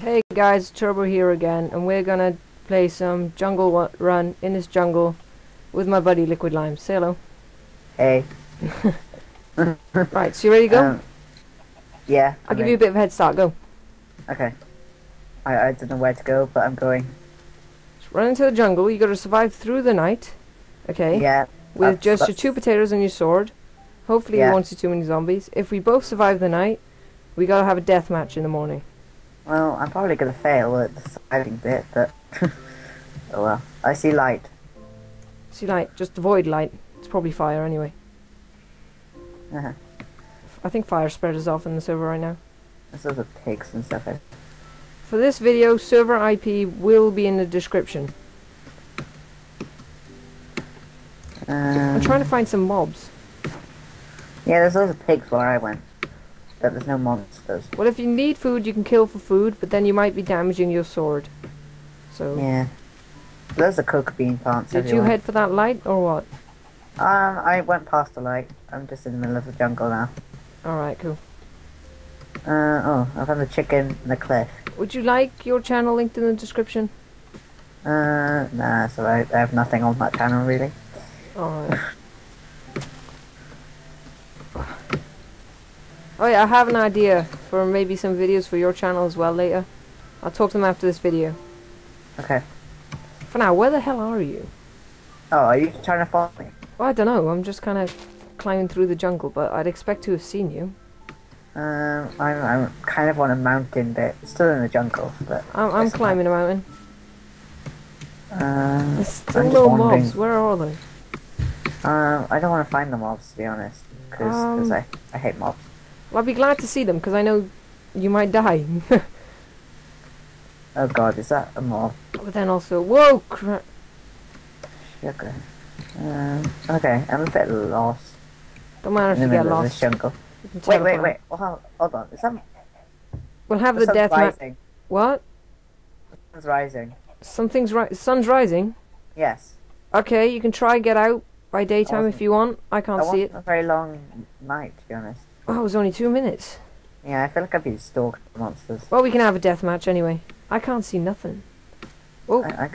Hey guys, Turbo here again, and we're gonna play some jungle run in this jungle with my buddy Liquid Lime. Say hello. Hey. Right, so you ready to go? Yeah. I'll give you a bit of a head start, go. Okay. I don't know where to go, but I'm going. Just run into the jungle, you gotta survive through the night. Okay. Yeah. With just your two potatoes and your sword. Hopefully we won't see too many zombies. If we both survive the night, we gotta have a death match in the morning. Well, I'm probably gonna fail at the deciding bit, but oh well. I see light. See light? Just avoid light. It's probably fire anyway. I think fire spreaders off in the server right now. There's also pigs and stuff. For this video, server IP will be in the description. I'm trying to find some mobs. Yeah, there's loads of pigs where I went. But there's no monsters. Well, if you need food, you can kill for food, but then you might be damaging your sword. So yeah, there's a coca bean plants. Did you head for that light or what? I went past the light. I'm just in the middle of the jungle now. All right, cool. Oh, I found the chicken and the cliff. Would you like your channel linked in the description? Nah, it's alright. I have nothing on that channel really. All right. Oh yeah, I have an idea for maybe some videos for your channel as well later. I'll talk to them after this video. Okay. For now, where the hell are you? Oh, are you trying to follow me? Well, I don't know. I'm just kind of climbing through the jungle, but I'd expect to have seen you. I'm kind of on a mountain bit. Still in the jungle, but... I'm climbing a mountain. There's still no mobs. Where are they? I don't want to find the mobs, to be honest. Because I hate mobs. Well, I'd be glad to see them, because I know you might die. Oh god, is that a mob? But then also... Whoa! Crap! Sugar. Okay, I'm a bit lost. Don't matter if you get lost. Wait. Well, hold on. Is that... We'll have the death match. What? The sun's rising. Sun's rising? Yes. Okay, you can try get out by daytime if you want. I can't see it. It wasn't a very long night, to be honest. Oh, it was only 2 minutes. Yeah, I feel like I've been stalked by monsters. Well, we can have a death match anyway. I can't see nothing. Oh, I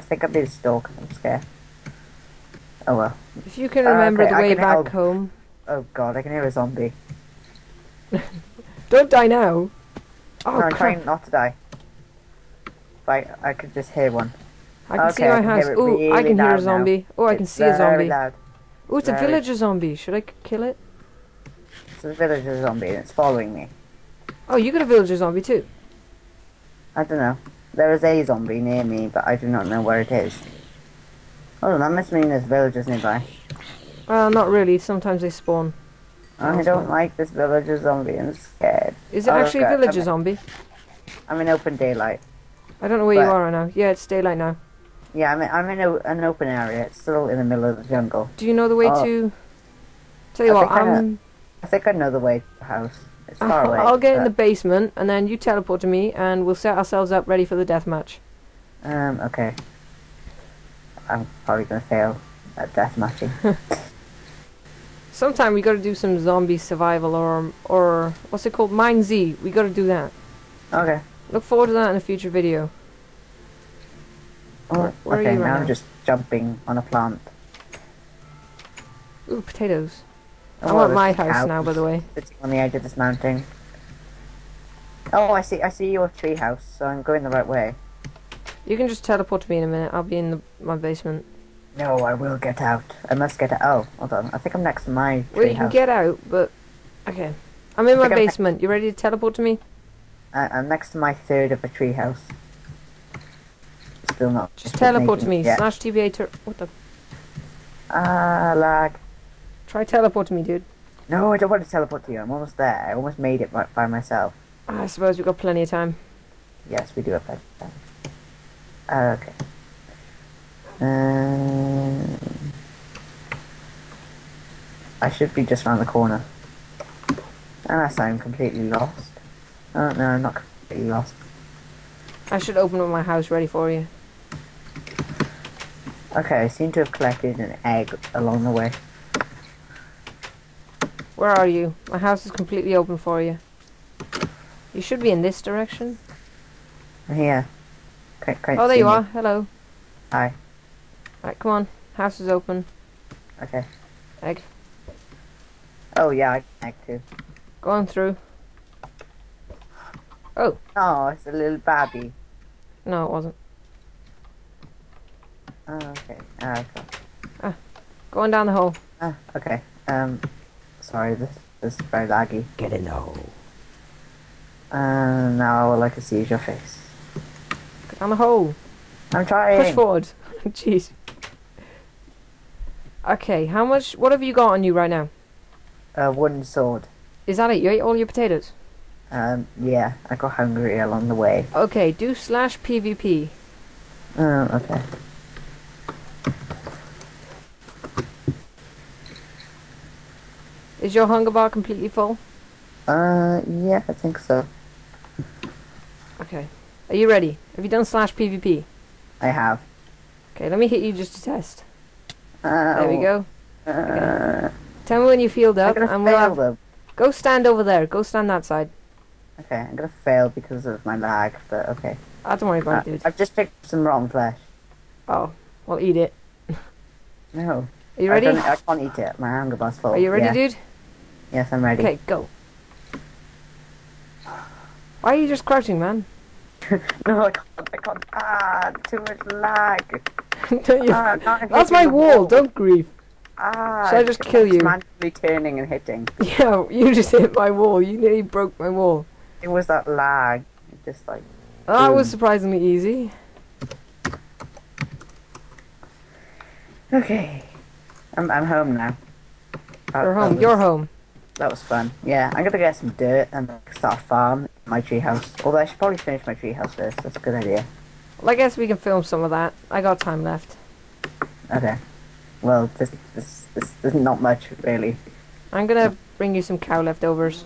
think I've been stalked. I'm scared. Oh well. If you can remember the way back home. Oh god, I can hear a zombie. Don't die now. Oh, no, I'm trying not to die. Right, I could just hear one. I can see my house. Oh, I can hear a zombie. Oh, I can see a zombie. Oh, it's a villager zombie. Should I kill it? It's a villager zombie and it's following me. Oh, you got a villager zombie too? I don't know. There is a zombie near me, but I do not know where it is. Oh, that must mean there's villagers nearby. Well, not really. Sometimes they spawn. I don't like this villager zombie. I'm scared. Is it actually a villager zombie? I'm in open daylight. I don't know where you are right now. Yeah, it's daylight now. Yeah, I'm in an open area. It's still in the middle of the jungle. Do you know the way to... Tell you what, I think I know the way to the house. It's far away. I'll get in the basement, and then you teleport to me, and we'll set ourselves up ready for the deathmatch. Okay. I'm probably gonna fail at deathmatching. Sometime we gotta do some zombie survival, or what's it called? Mine Z. We gotta do that. Okay. Look forward to that in a future video. Oh, where are you right now? I'm just jumping on a plant. Ooh, potatoes. I'm at my house now, by the way. It's on the edge of this mountain. Oh, I see your tree house, so I'm going the right way. You can just teleport to me in a minute. I'll be in my basement. No, I will get out. I must get out. Oh, hold on. I think I'm next to my tree house. Well, you can get out, but... Okay. I'm in my basement. You ready to teleport to me? I'm next to my third of a tree house. Still not... Just teleport to me. Slash TBA to... What the... lag. Try teleport to me, dude. No, I don't want to teleport to you. I'm almost there. I almost made it by myself. I suppose we've got plenty of time. Yes, we do have plenty of time. Okay. I should be just around the corner. Unless I'm completely lost. Oh, no, I'm not completely lost. I should open up my house ready for you. Okay, I seem to have collected an egg along the way. Where are you? My house is completely open for you. You should be in this direction. I'm here. Can't oh, there you are. Hello. Hi. Alright, come on. House is open. Okay. Egg. Oh, yeah, I can egg too. Go on through. Oh. Oh, it's a little babby. No, it wasn't. Oh, okay. Go on down the hole. Ah, okay. Sorry, this is very laggy. Get in the hole. Now I would like to see your face. Get down the hole. I'm trying. Push forward. Jeez. Okay, how much? What have you got on you right now? A wooden sword. Is that it? You ate all your potatoes? Yeah, I got hungry along the way. Okay, do slash PvP. Oh, okay. Is your hunger bar completely full? Yeah, I think so. Okay. Are you ready? Have you done slash PvP? I have. Okay, let me hit you just to test. There we go. Okay. Tell me when you field up, and we'll have... them. Go stand over there. Go stand that side. Okay, I'm gonna fail because of my lag, but okay. I don't worry about it, dude. I've just picked some rotten flesh. Oh, well, eat it. No. Are you ready? I can't eat it. My hunger bar's full. Are you ready, dude? Yes, I'm ready. Okay, go. Why are you just crouching, man? No, I can't. Ah, too much lag. Don't you... That's my wall. Don't grieve. Ah, should I just kill you? Randomly turning and hitting. Yeah, you just hit my wall. You nearly broke my wall. It was that lag. Just like. Oh, that was surprisingly easy. Okay, I'm home now. You're home. You're home. That was fun. Yeah, I'm gonna get some dirt and start a farm in my treehouse. Although I should probably finish my treehouse first. That's a good idea. Well, I guess we can film some of that. I got time left. Okay. Well, this is not much, really. I'm gonna bring you some cow leftovers.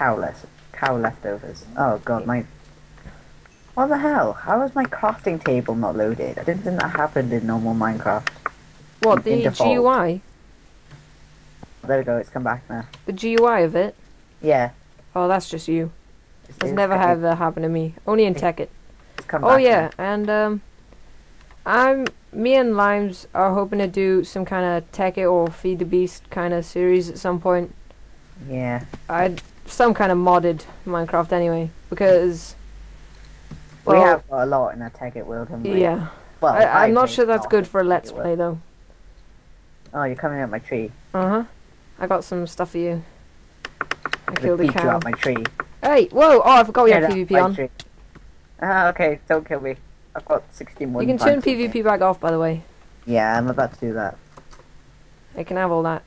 Cow leftovers. Oh god, my... What the hell? How is my crafting table not loaded? I didn't think that happened in normal Minecraft. What, the GUI? There we go, it's come back now. The GUI of it? Yeah. Oh, that's just you. It's never had that happen to me. Only in Tekkit. Oh yeah, now. And me and Limes are hoping to do some kind of Tekkit or Feed the Beast kind of series at some point. Yeah. Some kind of modded Minecraft anyway, because... Well, we have got a lot in our Tekkit world, haven't we? Yeah. Well, I'm not sure that's good for a Let's Play, though. Oh, you're coming out my tree. Uh-huh. I got some stuff for you. I killed a cow. You out my tree. Hey, whoa! Oh, I forgot we had PvP on. Tree. Ah, okay, don't kill me. I've got 16 more. You can turn PvP back off, by the way. Yeah, I'm about to do that. I can have all that.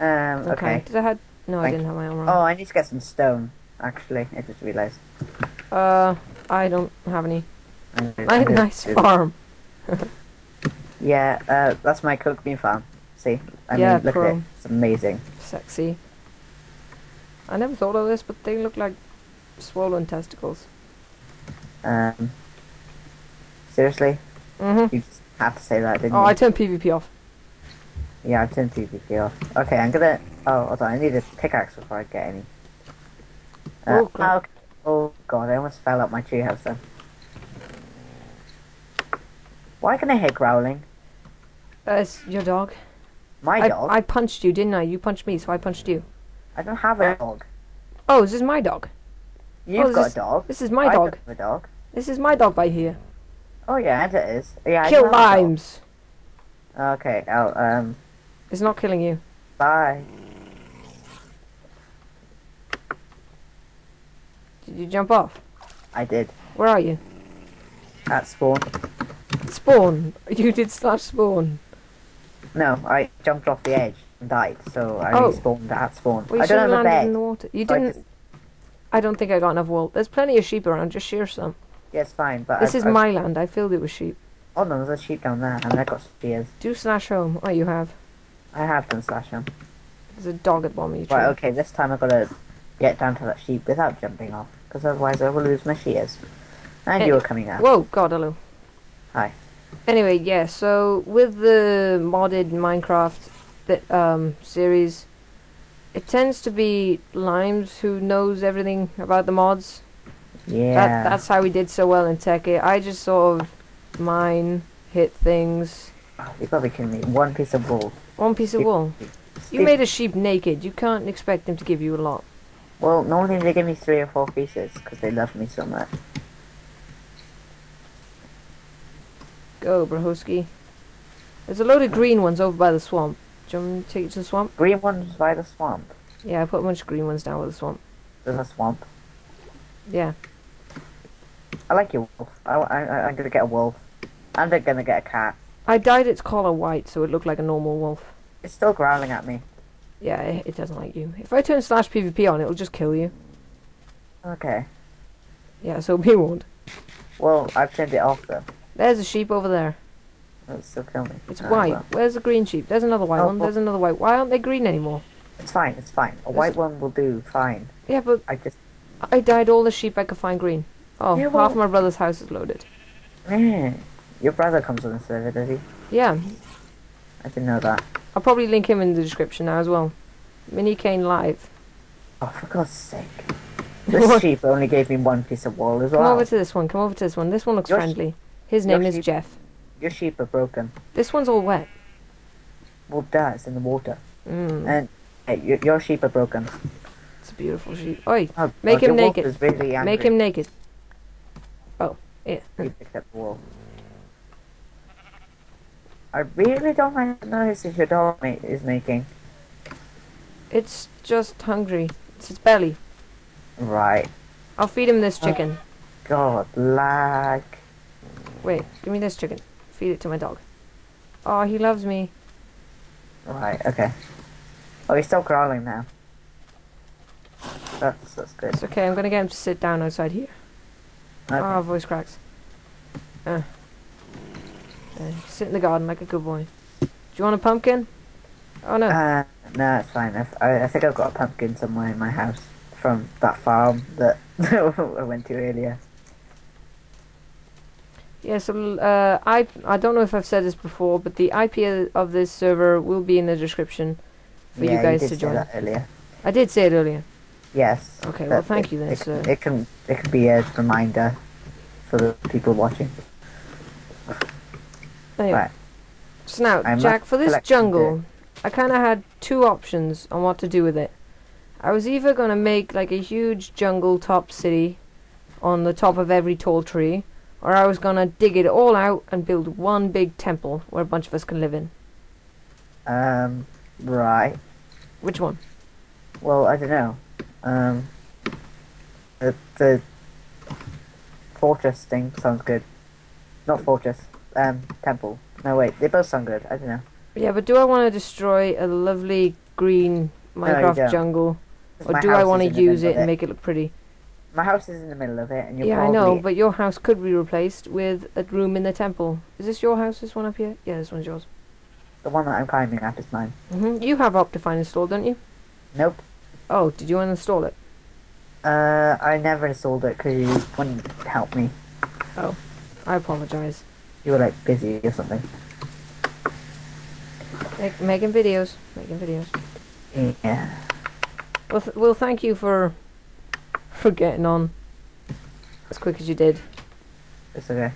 Okay. Did I have... No, I didn't have my armor on. Oh, I need to get some stone, actually. I just realized. I don't have any. Nice farm. Yeah, that's my cooked bean farm. See? I mean, look at it. It's amazing. Sexy. I never thought of this, but they look like swollen testicles. Seriously? Mm-hmm. You just had to say that, didn't you? Oh, I turned PvP off. Yeah, I turned PvP off. Okay, I'm gonna... Oh, hold on, I need a pickaxe before I get any. Oh, God. Okay. Oh, God, I almost fell out my treehouse then. Why can I hear growling? It's your dog. My dog? I punched you, didn't I? You punched me, so I punched you. I don't have a dog. Oh, this is my dog. You've got a dog. This is my dog. I don't have a dog. This is my dog by here. Oh yeah, and it is. Yeah, kill Limes. Okay, it's not killing you. Bye. Did you jump off? I did. Where are you? At spawn. Spawn? You did slash spawn. No, I jumped off the edge and died, so I respawned at spawn. Well, I don't have a bed. In the water. You didn't. I don't think I got enough wool. There's plenty of sheep around. Just shear some. Yes, fine, but this is my land. I filled it with sheep. Oh no, there's a sheep down there, and I got spears. Do slash home. Oh, you have. I have done slash home. There's a dog at bomb each. Right, okay, this time I've got to get down to that sheep without jumping off, because otherwise I will lose my shears. And you are coming out. Whoa, God, hello. Hi. Anyway, yeah, so with the modded Minecraft series, it tends to be Limes who knows everything about the mods. Yeah. That's how we did so well in Tekkit. I just sort of mine, hit things. Oh, you gotta be kidding me. One piece of wool. One piece of wool. You made a sheep naked. You can't expect them to give you a lot. Well, normally they give me 3 or 4 pieces because they love me so much. Go, Brohoski. There's a load of green ones over by the swamp. Do you want me to take you to the swamp? Green ones by the swamp? Yeah, I put a bunch of green ones down by the swamp. There's a swamp. Yeah. I like your wolf. I'm gonna get a wolf. I'm gonna get a cat. I dyed its collar white so it looked like a normal wolf. It's still growling at me. Yeah, it doesn't like you. If I turn /PvP on, it'll just kill you. Okay. Yeah, so be warned. Well, I've turned it off though. There's a sheep over there. It'll still kill me. It's white. Well. Where's the green sheep? There's another white one. There's another white. Why aren't they green anymore? It's fine. It's fine. There's white one will do fine. Yeah, but I dyed all the sheep I could find green. Oh, yeah, well, half my brother's house is loaded. Man, your brother comes on the server, does he? Yeah. I didn't know that. I'll probably link him in the description now as well. Mini Kane Live. Oh, for God's sake. This sheep only gave me 1 piece of wool as well. Come over to this one. Come over to this one. This one looks friendly. His name is Jeff. Your sheep are broken. This one's all wet. Well, it's in the water. Mm. And your sheep are broken. It's a beautiful sheep. Oi, make him naked. Really make him naked. Oh, yeah. You picked up the wool. I really don't like to notice if your dog is making. It's just hungry. It's its belly. Right. I'll feed him this chicken. God, lag. Wait, give me this chicken. Feed it to my dog. Oh, he loves me. Right, okay. Oh, he's still growling now. That's good. It's okay, I'm gonna get him to sit down outside here. Okay. Oh, voice cracks. Sit in the garden like a good boy. Do you want a pumpkin? Oh no. No, it's fine. I think I've got a pumpkin somewhere in my house from that farm that I went to earlier. Yeah, so I don't know if I've said this before, but the IP of this server will be in the description for you guys to join. Yeah, you did say that earlier. I did say it earlier. Yes. Okay, well thank you then, sir. It can be a reminder for the people watching. Anyway. Right. So now, Jack, for this jungle, I kind of had 2 options on what to do with it. I was either going to make like a huge jungle top city on the top of every tall tree, or I was going to dig it all out and build one big temple where a bunch of us can live in. Right. Which one? Well, I don't know. The fortress thing sounds good. Not fortress. Temple. No, wait, they both sound good. I don't know. Yeah, but do I want to destroy a lovely green Minecraft jungle, or do I want to use it and make it look pretty? My house is in the middle of it, and you're probably... Yeah, I know, but your house could be replaced with a room in the temple. Is this your house, this one up here? Yeah, this one's yours. The one that I'm climbing at is mine. Mm-hmm. You have Optifine installed, don't you? Nope. Oh, did you uninstall it? I never installed it because you wouldn't help me. Oh, I apologize. You were like busy or something. Making videos. Making videos. Yeah. Well, well, thank you for getting on as quick as you did. It's okay.